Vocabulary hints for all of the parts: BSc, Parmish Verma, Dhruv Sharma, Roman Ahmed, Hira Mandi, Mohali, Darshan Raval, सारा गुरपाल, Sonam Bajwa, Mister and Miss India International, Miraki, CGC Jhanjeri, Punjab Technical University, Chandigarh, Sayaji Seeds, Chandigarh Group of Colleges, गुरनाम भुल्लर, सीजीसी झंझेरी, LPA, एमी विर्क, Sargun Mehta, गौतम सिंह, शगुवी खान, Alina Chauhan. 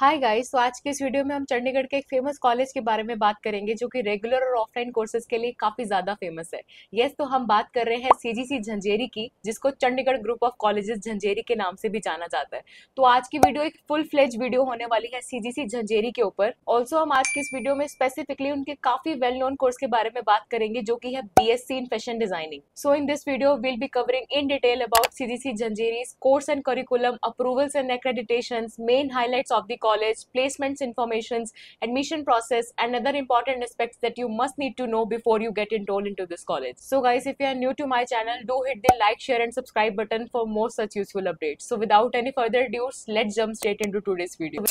Hi guys, तो आज के इस वीडियो में हम चंडीगढ़ के एक फेमस कॉलेज के बारे में बात करेंगे जो कि रेगुलर और ऑफलाइन कोर्सेज के लिए काफ़ी ज़्यादा फेमस है। यस, तो हम बात कर रहे हैं सीजीसी झंझेरी की, जिसको Chandigarh group of colleges Jhanjeri के नाम से भी जाना जाता है। तो आज की वीडियो एक फुल फ्लेज वीडियो होने वाली है सीजीसी झंझेरी के ऊपर। ऑल्सो हम आज की इस वीडियो में स्पेसिफिकली उनके काफ़ी वेल नोन कोर्स के बारे में बात करेंगे जो कि है BSc in fashion designing. So in this video will be covering in detail about सीजीसी झंझेरी, course and curriculum, approvals and accreditations, main highlights of the college, placements informations, admission process and other important aspects that you must need to know before you get enrolled into this college. So guys, if you are new to my channel, do hit the like, share and subscribe button for more such useful updates. So without any further ado, let's jump straight into today's video.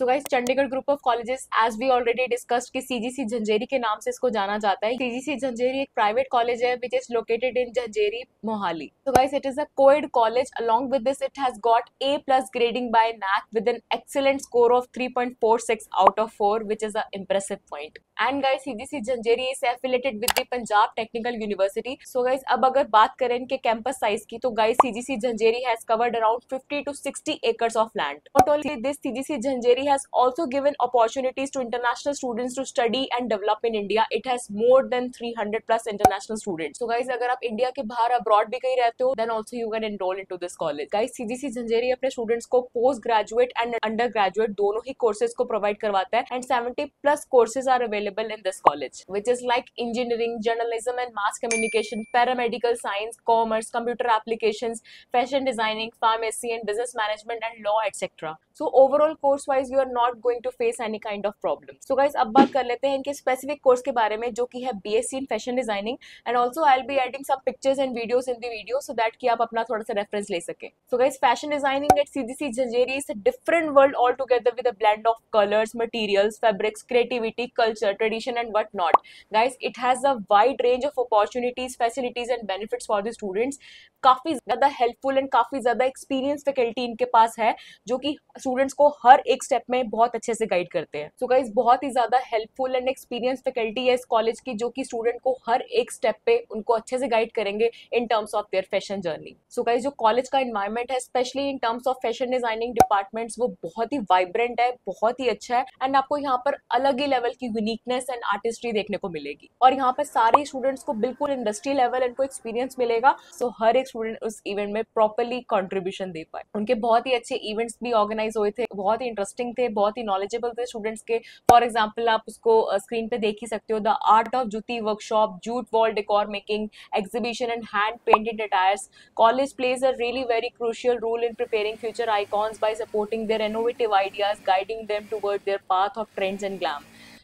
So guys, Chandigarh group of colleges as we already discussed कि सीजीसी झंझेरी के नाम से इसको जाना जाता है। सीजीसी झंझेरी एक private college है which is located in Jhanjeri, Mohali. So guys, it is a coed college. Along with this, it has got A+ grading by NAAC with an excellent score of 3.46 out of 4, which is a impressive point. And guys, सीजीसी झंझेरी is affiliated with the Punjab technical university. So guys, अब अगर बात करें इनके campus size की, तो guys सीजीसी झंझेरी has covered around 50 to 60 acres of land. Not only this, सीजीसी झंझेरी has also given opportunities to international students to study and develop in India. It has more than 300+ international students. So guys, agar aap India ke bahar abroad bhi kahin rehte ho, then also you can enroll into this college. Guys, CGC Jhanjeri apne students ko post graduate and undergraduate dono hi courses ko provide karwata hai and 70+ courses are available in this college, which is like engineering, journalism and mass communication, paramedical science, commerce, computer applications, fashion designing, pharmacy and business management and law, etc. So overall course wise you are not going to face any kind of problem. So guys, अब बात कर लेते हैं इनके specific course के बारे में जो कि है BSc in Fashion Designing and also I'll be adding some pictures and videos in the video so that कि आप अपना थोड़ा सा रेफरेंस ले सके। So guys, Fashion Designing at CGC Jhanjeri is a different world altogether with a blend of colors, materials, fabrics, creativity, culture, tradition and what not. Guys, it has a wide range of opportunities, facilities and benefits for the students. काफ़ी ज़्यादा helpful and काफ़ी ज़्यादा experience faculty इनके पास है जो कि students को हर एक स्टेप में बहुत अच्छे से गाइड करते हैं। सो गाइस, बहुत ही ज़्यादा हेल्पफुल एंड एक्सपीरियंस फैकल्टी है इस कॉलेज की जो कि स्टूडेंट को हर एक स्टेप पे उनको अच्छे से गाइड करेंगे in terms of their fashion journey. So guys, जो कॉलेज का एनवायरमेंट है specially in terms of fashion designing departments, वो बहुत ही वाइब्रेंट है, बहुत ही अच्छा है एंड आपको यहाँ पर अलग ही लेवल की यूनिकनेस एंड आर्टिस्ट्री देखने को मिलेगी और यहाँ पर सारे स्टूडेंट्स को बिल्कुल इंडस्ट्री लेवल इनको एक्सपीरियंस मिलेगा। सो हर एक स्टूडेंट उस इवेंट में प्रॉपर्ली कंट्रीब्यूशन दे पाए। उनके बहुत ही अच्छे इवेंट्स भी ऑर्गेनाइज हुए थे, बहुत ही इंटरेस्टिंग थे, बहुत ही नॉलेजेबल थे स्टूडेंट्स के। फॉर एग्जांपल, आप उसको स्क्रीन पे देख ही सकते हो, the art of jutti workshop, jute wall decor making exhibition and hand painted attires. College plays a really very crucial role in preparing future icons by supporting their innovative ideas, guiding them toward their path of trends and glam.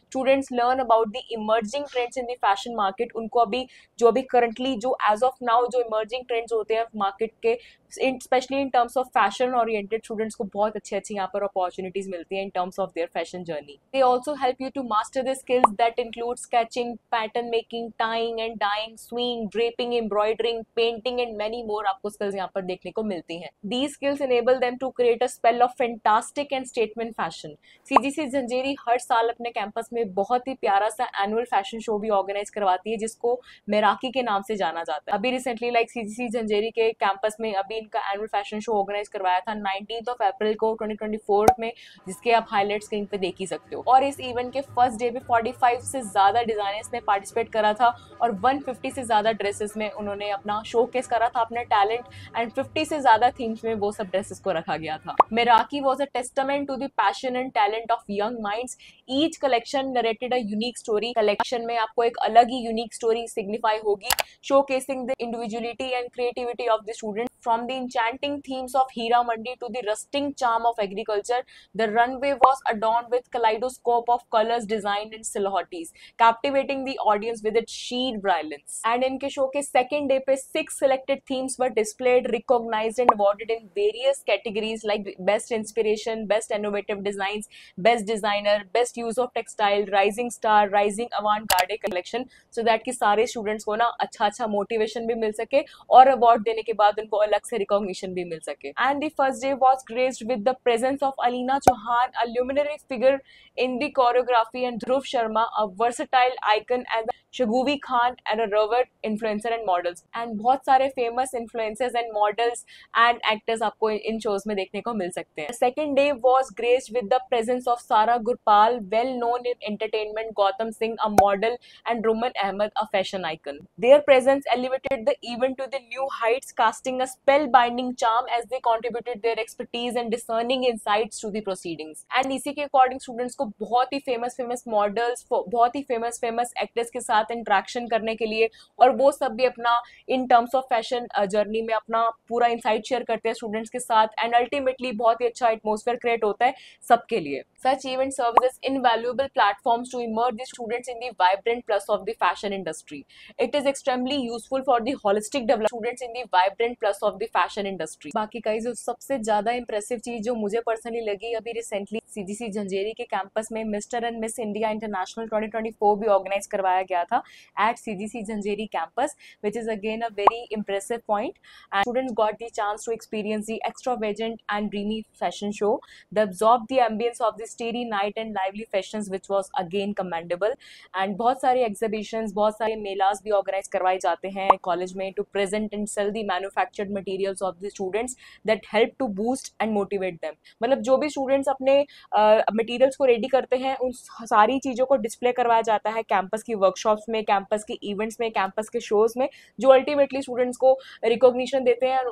Students learn about the emerging trends in the fashion market. उनको अभी जो currently जो as of now जो emerging trends होते हैं market के, specially in terms of fashion oriented students को बहुत अच्छे अच्छे यहाँ पर अपॉर्चुनिटीज मिलती हैं in terms of their fashion journey. They also help you to master the skills that include sketching, pattern making, tying and dyeing, swing, draping, embroidering, painting and many more आपको skills यहाँ पर देखने को मिलती हैं। These skills enable them to create a spell of fantastic and statement fashion. सीजीसी झंझेरी हर साल अपने कैंपस में बहुत ही प्यारा सा एनुअल फैशन शो भी ऑर्गेनाइज करवाती है जिसको मिराकी के नाम से जाना जाता है। अभी रिसेंटली लाइक सीजीसी झंझेरी के कैंपस में अभी इनका एनुअल फैशन शो ऑर्गेनाइज करवाया था 19 अप्रैल को 2024 में, जिसके आप हाईलाइट स्क्रीन पे देख ही सकते हो। और इस इवेंट के फर्स्ट डे पे 45 से ज़्यादा डिज़ाइनर्स ने पार्टिसिपेट करा था और 150 से ज़्यादा ड्रेसेस में उन्होंने अपना शोकेस करा था अपना टैलेंट एंड 50 से ज़्यादा थीम्स में वो सब ड्रेसेस को रखा गया था। Meraki was a testament to the passion and talent of young minds. Each collection narrated a unique story. Collection में आपको एक अलग ही यूनिक स्टोरी सिग्निफाई होगी, showcasing the individuality and creativity of the student. From the enchanting themes of Hira Mandi to the rustic charm of agriculture, the runway was adorned with kaleidoscope of colors, design and silhouettes, captivating the audience with its sheer brilliance. And इनके show के second day पे 6 selected themes were displayed, recognized and awarded in various categories like best inspiration, best innovative designs, best designer, best use of textile, child, rising star, rising avant garde collection, so that कि सारे students को ना अच्छा अच्छा motivation भी मिल सके और अवार्ड देने के बाद उनको अलग से रिकॉग्निशन भी मिल सके. And the first day was graced with the presence of Alina Chauhan, a luminary figure in the choreography, and Dhruv Sharma, a versatile icon, and शगुवी खान, and Robert influencer and models. And बहुत सारे famous influencers and models and actors आपको इन shows में देखने को मिल सकते हैं. Second day was graced with the presence of सारा गुरपाल, well known in entertainment, गौतम सिंह, a model, and Roman Ahmed, a fashion icon. Their presence elevated the event to the new heights, casting a spellbinding charm as they contributed their expertise and discerning insights to the proceedings. And इसी के according students को बहुत ही famous models, बहुत ही famous actors के साथ interaction करने के लिए, और वो सब भी अपना in terms of fashion journey में अपना पूरा insight share करते हैं students के साथ, and ultimately बहुत ही अच्छा atmosphere create होता है सबके लिए. Such event serves as invaluable platforms to immerse the students in the vibrant plus of the fashion industry. It is extremely useful for the holistic development students in the vibrant plus of the fashion industry. बाकी guys जो सबसे ज्यादा impressive चीज जो मुझे personally लगी, अभी recently सीजीसी झंझेरी के कैंपस में mister and miss India international 2024 भी ऑर्गेनाइज करवाया गया था at सीजीसी झंझेरी campus, which is again a very impressive point. And students got the chance to experience the extravagant and dreamy fashion show, the observe the ambience of the starry night and lively fashions, which was again commendable. And बहुत सारे exhibitions, बहुत सारे MELAS भी organize करवाए जाते हैं college में to present and sell the manufactured materials of the students that help to boost and motivate them. मतलब जो भी students अपने materials को ready करते हैं उन सारी चीज़ों को display करवाया जाता है campus की workshops में, campus के events में, campus के shows में, जो ultimately students को recognition देते हैं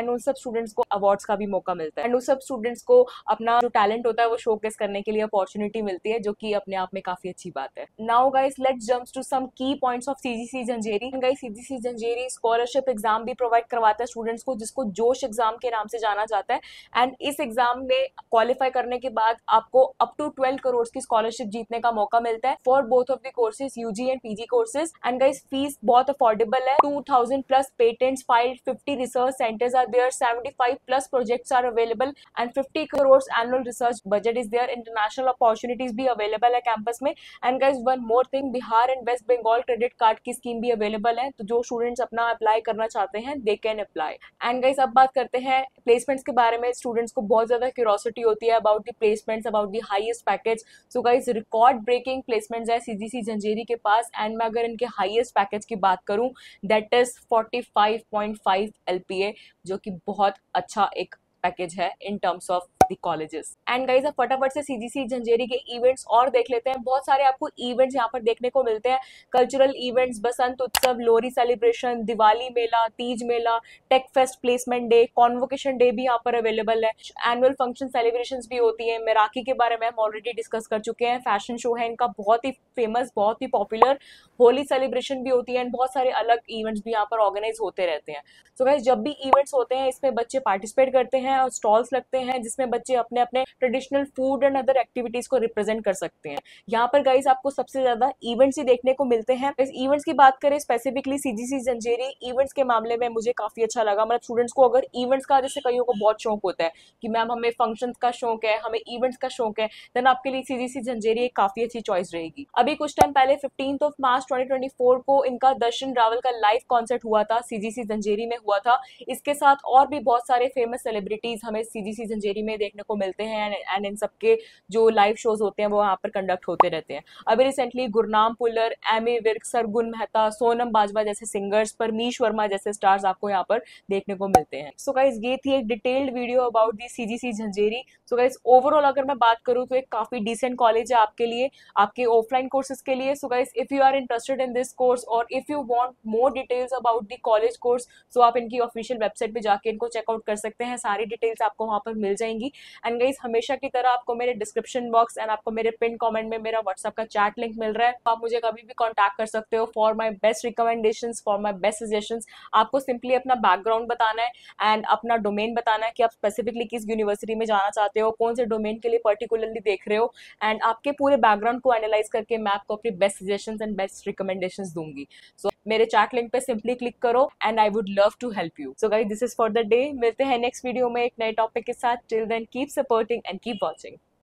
and उन सब students को awards का भी मौका मिलता है and उन सब students को अपना जो talent होता है वो showcase करने के लिए अपॉर्चुनिटी मिलती है, जो कि अपने आप में काफी अच्छी बात है. Now guys let's jump to some key points of सीजीसी झंझेरी. Guys सीजीसी झंझेरी scholarship exam भी प्रोवाइड करवाता है स्टूडेंट्स को, जिसको जोश एग्जाम के नाम से जाना जाता है. एंड इस एग्जाम में क्वालिफाई करने के बाद आपको अप टू 12 करोड़ की स्कॉलरशिप जीतने का मौका मिलता है for both of the courses, UG and PG courses. And guys fees बहुत अफोर्डेबल है, 2000+ patents filed, 50 research centres are there, 75+ projects are available, and 50 crore annual research budget is there. International opportunities भी available है campus में. And guys one more thing, Bihar and waste Bengal credit card की scheme भी available है, तो जो students अपना apply करना चाहते हैं they can apply. And guys अब बात करते हैं प्लेसमेंट्स के बारे में. स्टूडेंट्स को बहुत ज्यादा क्यूरोसिटी होती है about the placements, about the highest package. So guys record breaking placements है सीजीसी झंझेरी के पास, एंड मैं अगर इनके हाईएस्ट पैकेज की बात करूँ दैट इज 45.5 LPA, जो कि बहुत अच्छा एक पैकेज है in terms of the colleges. And guys अब फटाफट से सीजीसी झंझेरी के इवेंट्स और देख लेते हैं. बहुत सारे आपको इवेंट्स यहाँ पर देखने को मिलते हैं, cultural events, Basant Utsav, Lohri celebration, Diwali मेला, तीज मेला, tech fest, placement day, convocation day भी यहाँ पर अवेलेबल है, एनुअल फंक्शन सेलिब्रेशन भी होती है. मिराकी के बारे में हम ऑलरेडी डिस्कस कर चुके हैं, फैशन शो है इनका बहुत ही फेमस, बहुत ही पॉपुलर. होली सेलिब्रेशन भी होती है, एंड बहुत सारे अलग इवेंट्स भी यहाँ पर ऑर्गेनाइज होते रहते हैं. सो गाइस जब भी इवेंट्स होते हैं इसमें बच्चे पार्टिसिपेट करते हैं और स्टॉल्स लगते हैं जिसमें बच्चे अपने अपने traditional food and other activities को रिप्रेजेंट कर सकते हैं. यहाँ पर गाइस आपको सबसे ज्यादा इवेंट्स ही देखने को मिलते हैं. इस इवेंट्स की बात करें स्पेसिफिकली सीजीसी झंझेरी इवेंट्स के मामले में मुझे काफी अच्छा लगा. मतलब स्टूडेंट्स को अगर इवेंट्स का, जैसे कईयों को बहुत शौक होता है कि मैम हमें फंक्शंस का शौक है, हमें इवेंट्स का शौक है, देन आपके लिए सीजीसी झंझेरी एक काफी अच्छी चॉइस रहेगी. अभी कुछ टाइम पहले 15 मार्च 2024 को इनका दर्शन रावल का लाइव कॉन्सर्ट हुआ था, सीजीसी झंझेरी में हुआ था. इसके साथ और भी बहुत सारे फेमस सेलिब्रिटीज हमें सीजीसी झंझेरी में देखने को मिलते हैं, एंड इन सबके जो लाइव शोज होते हैं वो यहाँ पर कंडक्ट होते रहते हैं. अभी रिसेंटली गुरनाम भुल्लर, एमी विर्क, सरगुन मेहता, सोनम बाजवा जैसे सिंगर्स, परमीश वर्मा जैसे स्टार्स आपको यहाँ पर देखने को मिलते हैं. सो गाइस ये थी एक detailed video about the सीजीसी झंझेरी. So guys overall अगर मैं बात करूँ तो एक काफी डिसेंट कॉलेज है आपके लिए, आपके ऑफलाइन कोर्सेज के लिए. So guys if you are interested in this course और if you want more details about the college course, so आप इनकी ऑफिशियल वेबसाइट पे जाके इनको चेकआउट कर सकते हैं, सारी डिटेल्स आपको वहाँ पर मिल जाएंगी. एंड गाइस हमेशा की तरह आपको मेरे डिस्क्रिप्शन बॉक्स एंड आपको मेरे पिन कमेंट में मेरा व्हाट्सएप का चैट लिंक मिल रहा है, तो आप मुझे कभी भी कांटेक्ट कर सकते हो for my best recommendations, for my best suggestions. आपको सिंपली अपना बैकग्राउंड बताना है एंड अपना डोमेन बताना है कि आप स्पेसिफिकली किस यूनिवर्सिटी में जाना चाहते हो, कौन से डोमेन के लिए पर्टिकुलरली देख रहे हो, एंड आपके पूरे बैकग्राउंड को एनालाइज करके मैं आपको अपनी best suggestions and best recommendations दूंगी. सो मेरे चैट लिंक पे सिंपली क्लिक करो and I would love to help you. So guys this is for the day, मिलते हैं नेक्स्ट वीडियो में एक नए टॉपिक के साथ. Till then keep supporting and keep watching.